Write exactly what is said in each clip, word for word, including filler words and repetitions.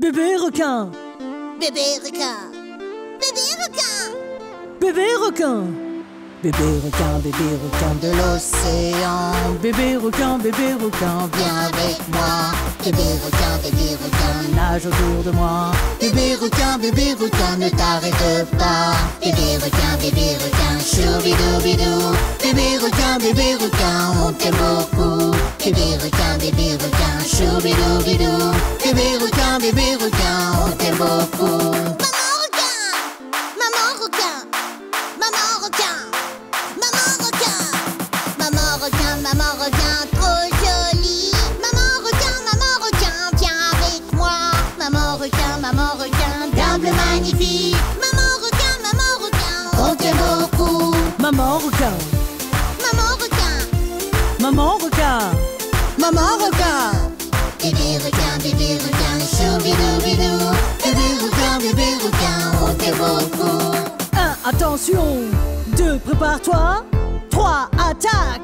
Bébé requin. Bébé requin. Bébé requin. Bébé requin. Bébé requin, bébé requin de l'océan. Bébé requin, bébé requin, viens avec moi. Bébé requin, bébé requin, nage autour de moi. Bébé requin, bébé requin, ne t'arrête pas. Bébé requin, bébé requin, choubidoubidou. Bébé requin, bébé requin, on t'aime beaucoup. Bébé requin, bébé requin, choubidoubidou. Bébé requin, bébé requin, on t'aime beaucoup. Maman requin, trop jolie. Maman requin, maman requin, viens avec moi. Maman requin, maman requin, d'humble magnifique. Maman requin, maman requin, on t'aime beaucoup. Maman requin. Maman requin. Maman requin. Maman requin. Bébé requin, bébé requin, choubidoubidou. Bébé requin, bébé requin, on t'aime beaucoup. un, attention. deux, prépare-toi. trois, attaque.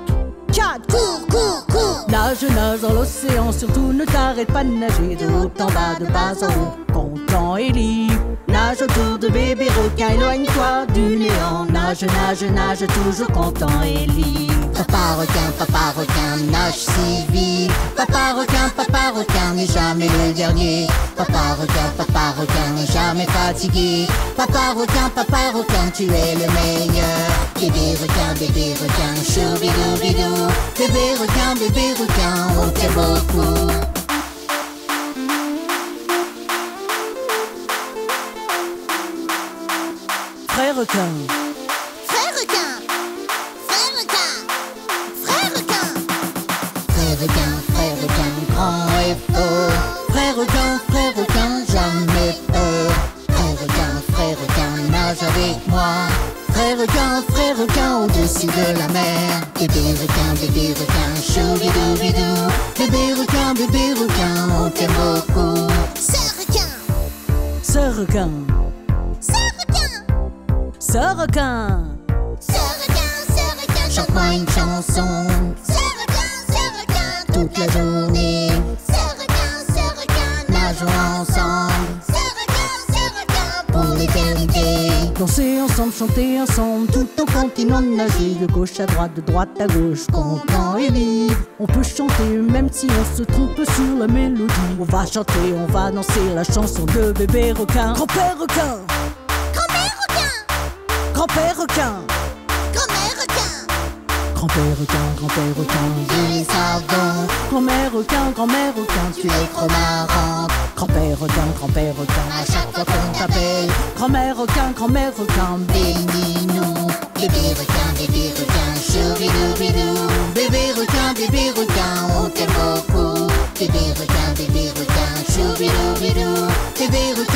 quatre, cours, cours, cours. Nage, nage dans l'océan, surtout ne t'arrête pas de nager. De haut en bas, de bas en haut, content et libre. Nage autour de bébé requin, éloigne-toi du néant. Nage, nage, nage, toujours content et libre. Papa requin, papa requin, nage si vite. Papa requin, papa requin, n'est jamais le dernier. Papa requin, papa requin, n'est jamais fatigué. Papa requin, papa requin, tu es le meilleur. Bébé requin, bébé requin, choubidoubidou. Bébé requin, bébé requin, on t'aime beaucoup. Frère requin. Frère requin. Frère requin. Frère requin. Frère requin, frère requin, grand et fort. Frère requin, frère requin, jamais peur. Frère requin, frère requin, nage avec moi. Frère requin, frère requin, au-dessus de la mer. Bébé requin, bébé requin, choubidoubidou. Bébé requin, bébé requin, on t'aime beaucoup. Sœur requin. Sœur requin. Sœur requin. Sœur requin. Sœur requin, sœur requin, chante-moi une chanson. Sœur requin, sœur requin, toute la journée. Sœur requin, sœur requin, nageons ensemble. Sœur requin, sœur requin, pour l'éternité. Danser ensemble, chanter ensemble, tout ton continent de nager. De gauche à droite, de droite à gauche, content et libre. On peut chanter même si on se trompe sur la mélodie. On va chanter, on va danser la chanson de bébé requin. Grand-père requin. Grand-mère requin. Grand-père requin. Grand-mère requin. Grand-père requin, grand-père requin, je les adore. Grand-mère requin, grand-mère requin, tu es trop marrante. Grand-père requin, grand-père requin, à chaque fois qu'on t'appelle. Grand-mère requin, grand-mère requin, bénis-nous. Bébé requin, bébé requin, choubidoubidou. Bébé requin, bébé requin, on t'aime beaucoup. Bébé requin, bébé requin, choubidoubidou. Bébé requin.